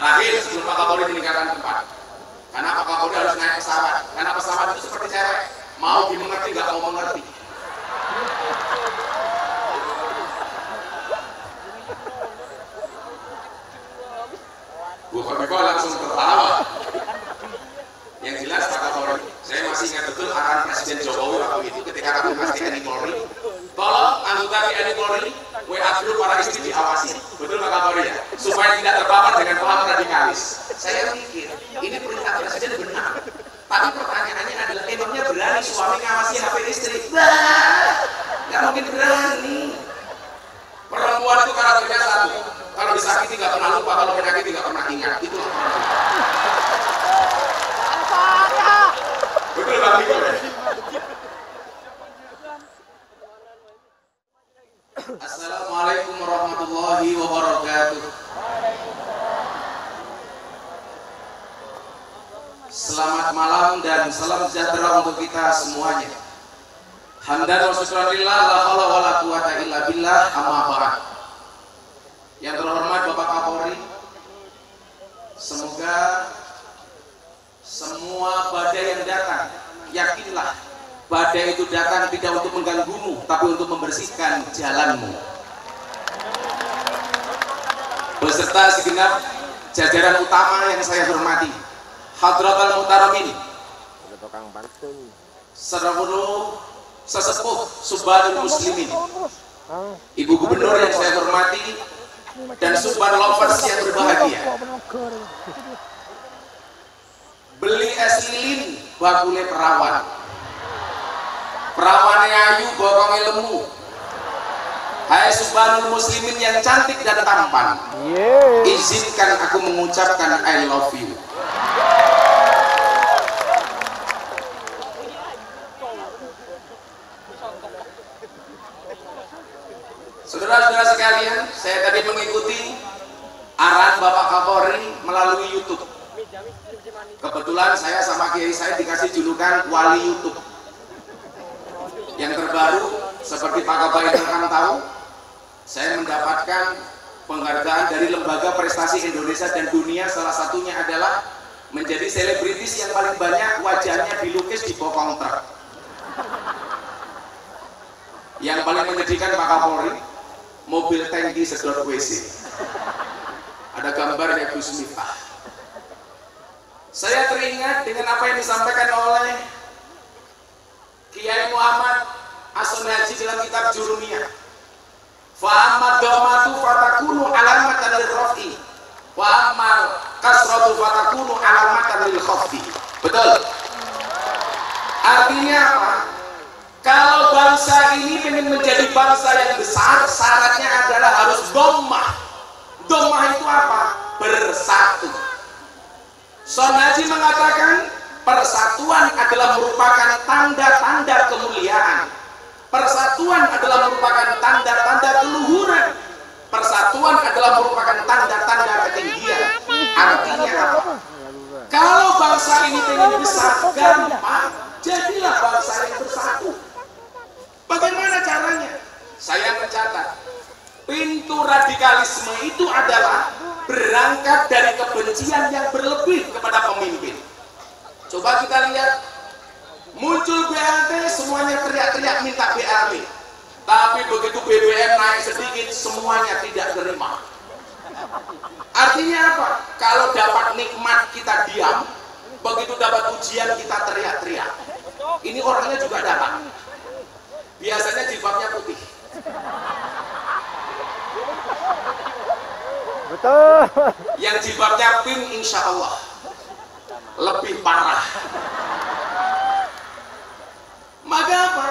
Terakhir sebelum Pak Kapolri meninggalkan tempat, karena Pak Kapolri harus naik pesawat, karena pesawat itu seperti cewek, mau dimengerti nggak mau mengerti. Bu Kofifah langsung tertawa. Yang jelas Pak Kapolri, saya masih ingat betul arahan Presiden Jokowi waktu itu ketika kami masih TNI Polri, tolong anggota TNI Polri WA dulu para istri diawasi, betul Pak Kapolri ya, supaya tidak terpapar dengan paham radikalis. Saya pikir ini perintah Presiden benar, tapi pertanyaannya adalah emangnya berani suami ngawasi HP istri? Bah, nggak mungkin berani. Perempuan itu karakternya satu, kalau disakiti nggak pernah lupa, kalau menyakiti nggak pernah ingat. Itu betul Pak Miko. Assalamualaikum warahmatullahi wabarakatuh. Selamat malam dan salam sejahtera untuk kita semuanya. Hamdan wa syukran lillah la haula wala quwata illa billah amma ba'd. Yang terhormat Bapak Kapolri, semoga semua badai yang datang, yakinlah badai itu datang tidak untuk mengganggumu, tapi untuk membersihkan jalanmu. Beserta segenap jajaran utama yang saya hormati, Hadratul Muhtaramin, seluruh sesepuh Syubbanul Muslimin, Ibu Gubernur yang saya hormati, dan Syubban Lovers yang berbahagia. Beli es lilin, bakule perawan. Perawannya ayu, bokongnya lemu. Hai Syubbanul Muslimin yang cantik dan tampan, izinkan aku mengucapkan I love you. Saudara-saudara sekalian, saya tadi mengikuti arahan Bapak Kapolri melalui YouTube. Kebetulan saya sama kiai saya dikasih julukan Wali YouTube. Yang terbaru, seperti Pak Kabar yang tahu, saya mendapatkan penghargaan dari Lembaga Prestasi Indonesia dan Dunia, salah satunya adalah menjadi selebritis yang paling banyak wajahnya dilukis di bokong truk. Yang paling menyedihkan Pak Kapolri, mobil tangki sedot WC. Ada gambarnya Gus Miftah. Saya teringat dengan apa yang disampaikan oleh Kiai Muhammad As-Sunaji dalam kitab Jurumiyah. Fa'amad domatu fatakunu alamatan lil-rofi, fa'amal kasratu fatakunu alamatan lil-khofi. Betul. Artinya apa? Kalau bangsa ini ingin menjadi bangsa yang besar, syaratnya adalah harus domah. Domah itu apa? Bersatu. Sonaji mengatakan persatuan adalah merupakan tanda-tanda kemuliaan. Persatuan adalah merupakan tanda-tanda keluhuran. Persatuan adalah merupakan tanda-tanda ketinggian. Artinya apa? Kalau bangsa ini ingin besar, gampang, jadilah bangsa yang bersatu. Bagaimana caranya? Saya mencatat, pintu radikalisme itu adalah berangkat dari kebencian yang berlebih kepada pemimpin. Coba kita lihat, muncul BLT semuanya teriak-teriak minta BLT, tapi begitu BBM naik sedikit semuanya tidak terima. Artinya apa? Kalau dapat nikmat kita diam, begitu dapat ujian kita teriak-teriak. Ini orangnya juga dapat, biasanya jilbabnya putih. Betul. Yang jilbabnya pink, insya Allah lebih parah. Maka apa?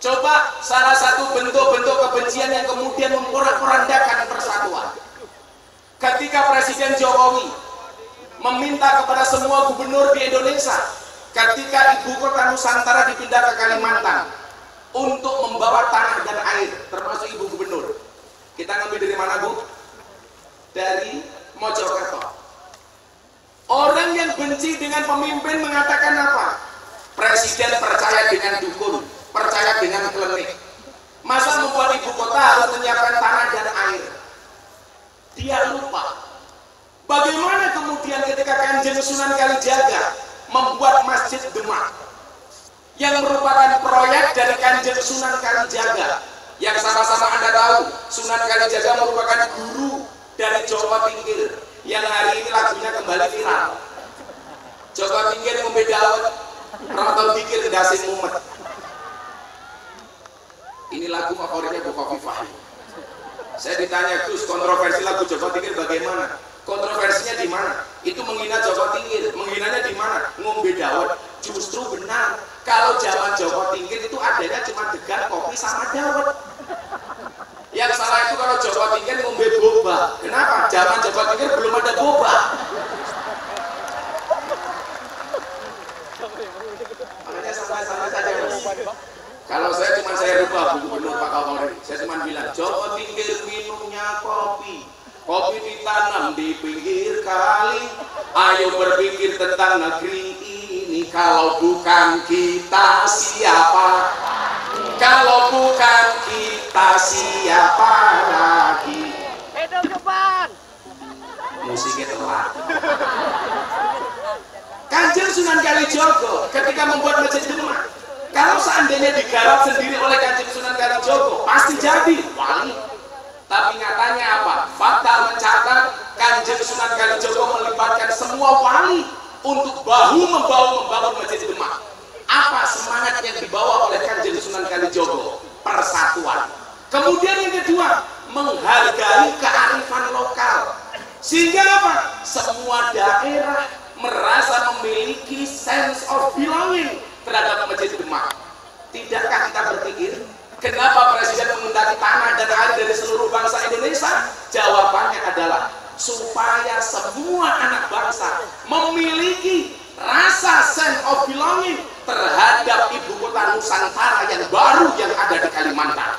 Coba salah satu bentuk-bentuk kebencian yang kemudian memporak-porandakan persatuan. Ketika Presiden Jokowi meminta kepada semua gubernur di Indonesia, ketika Ibu Kota Nusantara dipindah ke Kalimantan untuk membawa tanah dan air, termasuk Ibu Gubernur. Kita ngambil dari mana, Bu? Dari Mojokerto. Orang yang benci dengan pemimpin mengatakan apa? Presiden percaya dengan dukun, percaya dengan klenik. Masa membuat ibu kota harus menyiapkan tanah dan air? Dia lupa kemudian ketika Kanjeng Sunan Kalijaga membuat Masjid Demak yang merupakan proyek dari Kanjeng Sunan Kalijaga, yang sama-sama Anda tahu Sunan Kalijaga merupakan guru dari Jawa Tingkir yang hari ini lagunya kembali viral. Jawa Tingkir membedaut Ramadan pikir dasi mumet. Ini lagu favoritnya Bu Kofifah. Saya ditanya, Gus, kontroversi lagu Jawa Tingkir bagaimana? Kontroversinya di mana? Itu menghina Jawa Tingkir. Menghinanya di mana? Ngombe dawet. Justru benar. Kalau zaman Jawa Tingkir itu adanya cuma degan kopi sama dawet. Yang salah itu kalau Jawa Tingkir ngombe boba. Kenapa? Zaman Jawa Tingkir belum ada boba. Makanya sama-sama saja, Mas. Kalau saya cuma saya rubah Gubernur Pak Kapolri, saya cuma bilang Jawa Tingkir minumnya kopi, kopi ditanam di pinggir kali. Ayo berpikir tentang negeri ini, kalau bukan kita siapa? Kalau bukan kita siapa lagi? Hidup depan. Musiknya telat. Kanjeng Sunan Kalijaga ketika membuat Masjid Demak, kalau seandainya digarap sendiri oleh Kanjeng Sunan Kalijaga, pasti jadi wali. Tapi nyatanya apa? Fakta mencatat Kanjeng Sunan Kalijaga melibatkan semua wali untuk bahu membahu membangun Masjid Demak. Apa semangat yang dibawa oleh Kanjeng Sunan Kalijaga? Persatuan. Kemudian yang kedua, menghargai kearifan lokal. Sehingga apa? Semua daerah merasa memiliki sense of belonging terhadap Masjid Demak. Tidakkah kita berpikir kenapa Presiden mengundang tanah dan air dari seluruh bangsa Indonesia? Jawabannya adalah supaya semua anak bangsa memiliki rasa sense of belonging terhadap ibu kota Nusantara yang baru yang ada di Kalimantan.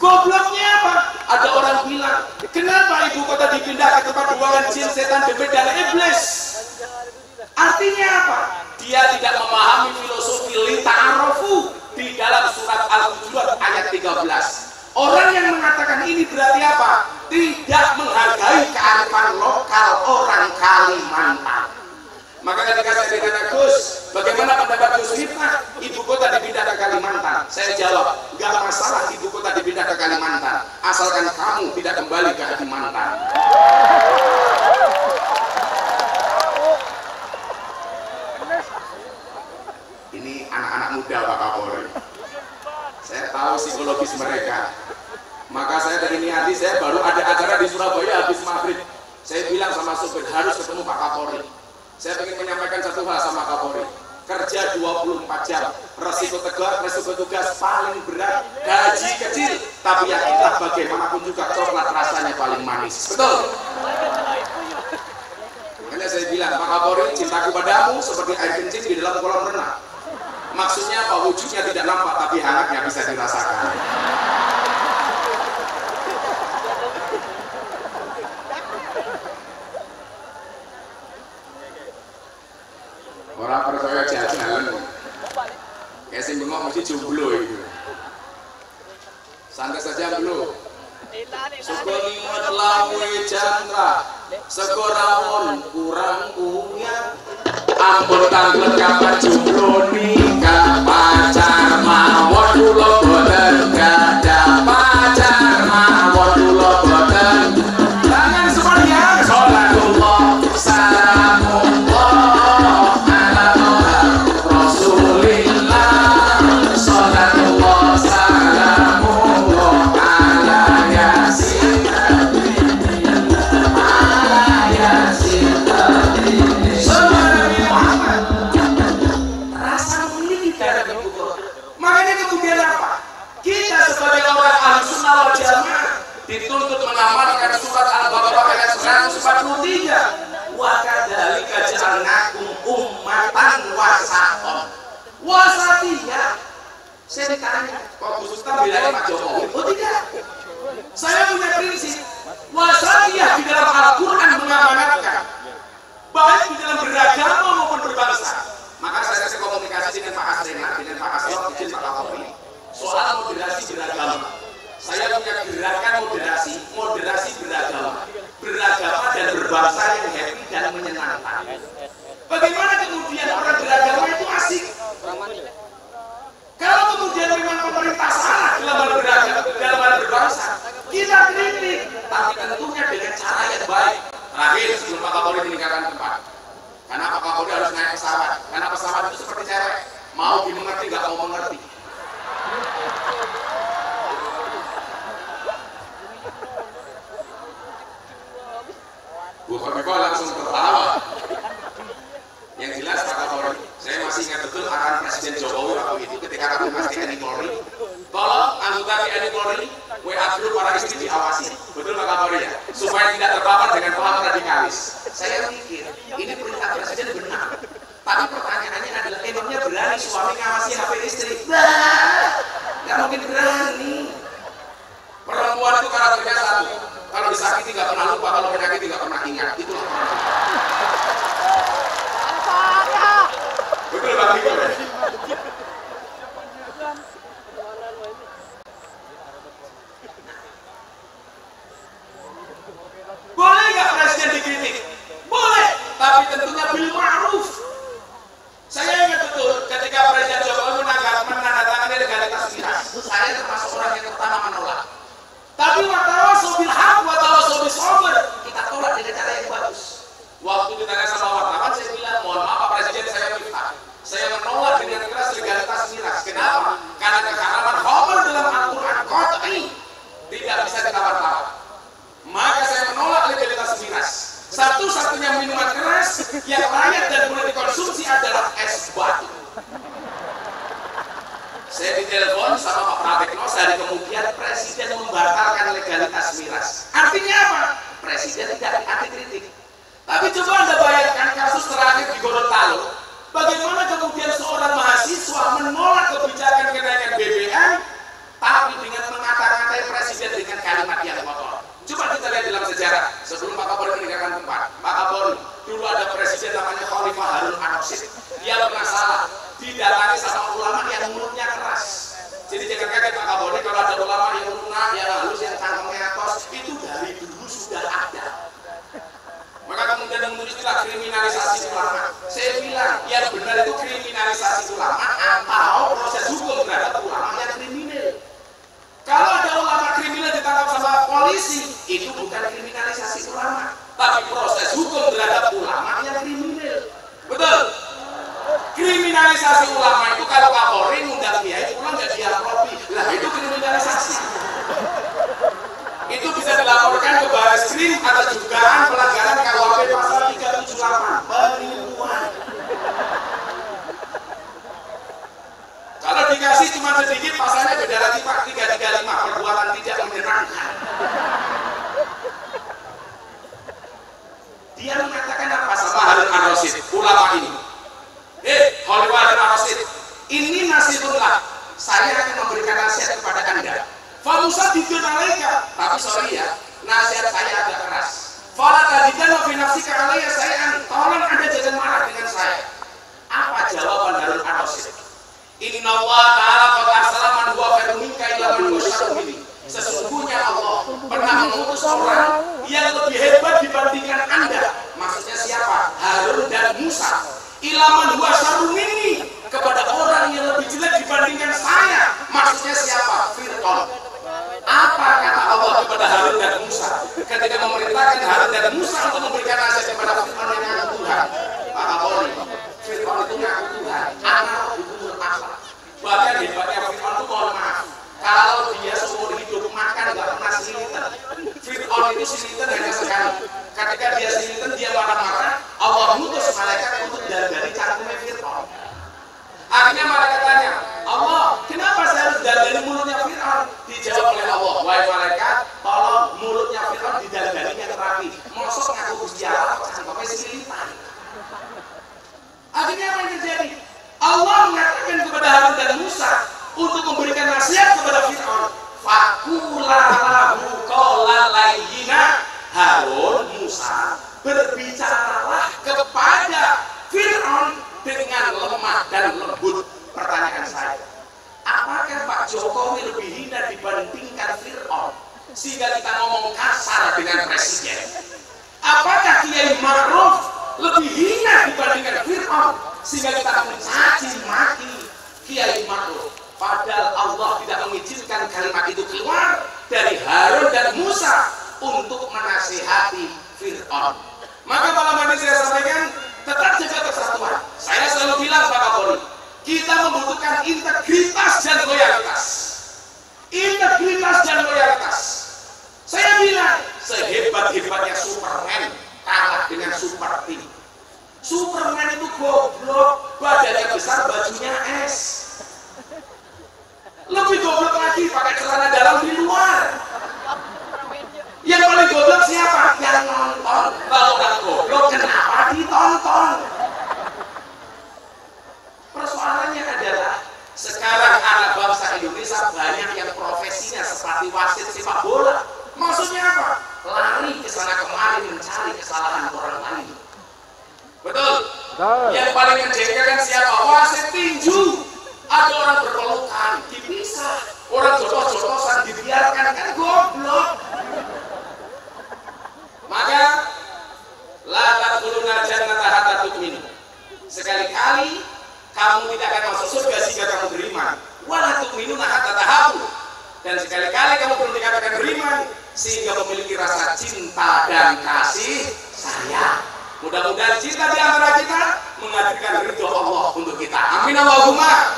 Gobloknya apa? Ada orang bilang, kenapa ibu kota dipindah ke tempat buangan jin, setan, demit, dan iblis? Artinya apa? Dia tidak memahami filosofi lita'arofu di dalam surat Al-Hujurat ayat 13. Orang yang mengatakan ini berarti apa? Tidak menghargai kearifan lokal orang Kalimantan. Maka ketika saya ditanya, Gus, bagaimana pendapat Gus Miftah? Ibu kota dipindah ke Kalimantan. Saya jawab, nggak masalah ibu kota dipindah ke Kalimantan, asalkan kamu tidak kembali ke Kalimantan. Muda Pak Kapolri, saya tahu psikologis mereka. Maka saya dari niati, saya baru ada acara di Surabaya habis maghrib. Saya bilang sama supir, harus ketemu Pak Kapolri. Saya ingin menyampaikan satu hal sama Kapolri. Kerja 24 jam, resiko tegar, resiko tugas paling berat, gaji kecil, tapi yakinlah bagaimanapun juga coklat rasanya paling manis. Betul? Makanya saya bilang, Pak Kapolri, cintaku padamu seperti air kencing di dalam kolam renang. Maksudnya apa? Wujudnya tidak nampak, tapi hangatnya bisa dirasakan. Orang percaya jalan, kayak sing bengok mesti jomblo itu. Santai saja belum. Sukonimat lawe chandra, sekorawon kurang punya. Ampun tanglet kapan jomblo nikah pacar mawon kula boten gadah pacar mawon kula boten tangan semuanya sholatullah salamullah ala rasulillah sholatullah salamullah ala yasin ala yasin dituntut mengamalkan surat Al-Baqarah ayat 143. Wa kadzalika ja'alnakum ummatan wasatan. Wasatiyah. Saya ditanya, kok Gus Miftah bilangnya Pak Jokowi? Oh tidak. Saya punya prinsip. Wasatiyah di dalam Al-Qur'an mengamanatkan baik di dalam beragama maupun berbangsa. Maka saya kasih komunikasi dengan Pak Asrena, dengan Pak Asrena, izin Pak Kapolri soal moderasi beragama. Saya punya gerakan moderasi beragama dan berbangsa yang happy dan dari lingkaran tempat. Kenapa Kapolri harus naik pesawat? Karena pesawat itu seperti cewek, mau dimengerti nggak mau mengerti. Bu Kofifa langsung tertawa. Yang jelas Pak Kapolri, saya masih ingat betul arahan Presiden Jokowi waktu itu ketika kami masih TNI Polri, tolong anggota TNI Polri WA grup para istri diawasi, betul Pak Kapolri ya, supaya tidak terpapar dengan paham radikalis. Saya pikir ini perintah Presiden benar, tapi pertanyaannya adalah emangnya berani suami ngawasi HP istri? Nggak mungkin berani. Perempuan itu karakternya satu, kalau disakiti nggak pernah lupa, kalau menyakiti nggak pernah ingat. Itulah betul Pak Biko ya? Boleh nggak Presiden dikritik? Boleh, tapi tentunya bil ma'ruf. Saya ingat betul ketika Presiden Jokowi menandatangani legalitas miras, saya termasuk orang yang pertama menolak. Tapi watawasau bil haq, watawasau bis sabr, kita tolak dengan cara yang bagus. Waktu ditanya sama wartawan, saya bilang, mohon maaf Pak Presiden, saya minta. Saya menolak dengan keras legalitas miras. Kenapa? Karena keharaman khamr dalam Al-Quran qat'i tidak bisa ditawar-tawar. Maka saya menolak legalitas miras. Satu-satunya minuman keras yang layak dan boleh dikonsumsi adalah es batu. Saya ditelepon sama Pak Pratikno, sehari kemudian Presiden membatalkan legalitas miras. Artinya apa? Presiden tidak anti kritik. Tapi coba Anda bayangkan kasus terakhir di Gorontalo, bagaimana kemudian seorang mahasiswa menolak kebijakan kenaikan BBM, tapi dengan mengata-ngatai Presiden dengan kalimat yang kotor. Coba kita lihat dalam sejarah, sebelum Pak Kapolri meninggalkan tempat, Pak Kapolri dulu ada Presiden namanya Khalifah Harun Nasution, dia pernah salah, didatangi sama ulama yang mulutnya keras. Jadi jangan kaget Pak Kapolri kalau ada ulama yang lunak, yang halus, yang tangkangnya atas, itu dari dulu sudah ada. Maka kemudian menurut istilah kriminalisasi ulama, saya bilang yang benar itu kriminalisasi ulama atau proses hukum terhadap ulama yang kriminal. Kalau ada ulama kriminal ditangkap sama polisi, itu bukan kriminalisasi ulama, tapi proses hukum terhadap ulama yang kriminal. Betul? Kriminalisasi ulama itu kalau Kapolri ngundang dia itu pulang nggak diapropi, lah itu kriminalisasi. Itu bisa dilaporkan ke Bareskrim atas dugaan pelanggaran KUHP pasal 378 penipuan. Kalau dikasih cuma sedikit pasalnya beda lagi Pak, 335 perbuatan tidak menyenangkan. Dia mengatakan apa sama Harun Nasution ulama ini? Khalifah Harun Nasution ini nasibullah, saya akan memberikan nasihat kepada Anda. Famusa dikenalaika, tapi sorry ya, nasihat saya agak keras. Fala tadikan novinasi kealaya saya, tolong Anda jangan marah dengan saya. Apa jawaban Harun Nasution? Inna Allah ta'ala kota salaman wa fa'minka ilaman wa syarubini. Sesungguhnya Allah pernah mengutus orang yang lebih hebat dibandingkan Anda. Maksudnya siapa? Harun dan Musa. Ilaman wa syarubini, kepada orang yang lebih jelek dibandingkan saya. Maksudnya siapa? Fir'aun. Apa kata Allah kepada Harun dan Musa ketika memerintahkan Harun dan Musa untuk memberikan nasihat kepada Fir'aun yang ngaku Tuhan? Pak Kapolri, Fir'aun itu ngaku Tuhan, anak dibunuh akhlak. Bahkan hebatnya Fir'aun itu mohon maaf, kalau dia seumur hidup makan nggak pernah silinten. Fir'aun itu silinten hanya sekali. Ketika dia silinten dia marah-marah, Allah mutus malaikat untuk dari cangkungnya Fir'aun. Akhirnya malaikat tanya, Allah, kenapa saya harus dari mulutnya Fir'aun? Dijawab oleh Allah, wahai malaikat, tolong mulutnya Fir'aun didandani yang rapi. Mosok ngaku Gusti Allah, sampai silipan. Akhirnya apa yang terjadi? Allah mengatakan kepada Harun dan Musa untuk memberikan nasihat kepada Fir'aun. Fakulalahu qaulalayyina, Harun, Musa, berbicaralah kepada Fir'aun dengan lemah dan lembut. Pertanyaan saya, apakah Pak Jokowi lebih hina dibandingkan Fir'aun sehingga kita ngomong kasar dengan Presiden? Apakah Kiai Ma'ruf lebih hina dibandingkan Fir'aun sehingga kita mencaci maki Kiai Ma'ruf? Padahal Allah tidak mengizinkan kalimat itu keluar dari Harun dan Musa untuk menasihati Fir'aun. Maka malam ini saya sampaikan, tetap jaga persatuan. Saya selalu bilang Pak Kapolri, kita membutuhkan integritas dan loyalitas. Integritas dan loyalitas. Saya bilang, sehebat-hebatnya Superman kalah dengan Super Team. Superman itu goblok, badannya besar, bajunya es. Lebih goblok lagi, pakai celana dalam di luar. Yang paling goblok siapa? Yang nonton. Kalau orang goblok, kenapa ditonton? Persoalannya adalah sekarang anak bangsa Indonesia banyak yang profesinya seperti wasit sepak bola. Maksudnya apa? Lari ke sana kemari mencari kesalahan orang lain. Betul? Yang paling menjengkelkan siapa? Wasit tinju. Ada orang berpelukan, dipisah. Orang jotos-jotosan dibiarkan, kan goblok. Maka latar kuluna jannata hatta tu'minu. Sekali-kali kamu tidak akan masuk surga jika kamu beriman. Wala tu'minuna hatta tahabu. Dan sekali-kali kamu belum dikatakan beriman sehingga memiliki rasa cinta dan kasih sayang. Mudah-mudahan cinta di antara kita menghadirkan ridho Allah untuk kita. Amin Allahumma.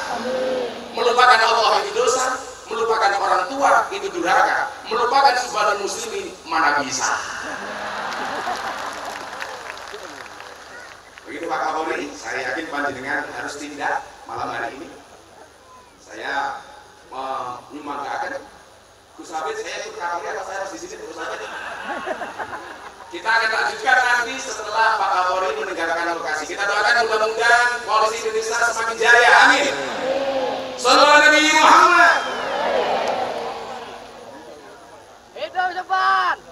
Melupakan Allah itu dosa, melupakan orang tua itu durhaka, melupakan Syubbanul Muslimin mana bisa. Begitu Pak Kapolri, saya yakin panjenengan harus tindak malam hari ini. Saya menyemanggakan Gus Miftah, saya ikut Kapolri atau saya harus di sini terus saja. Kita akan lanjutkan nanti setelah Pak Kapolri meninggalkan lokasi. Kita doakan mudah-mudahan polisi Indonesia semakin jaya. Amin. Sallallahu Nabi Muhammad. Hidup Jepang.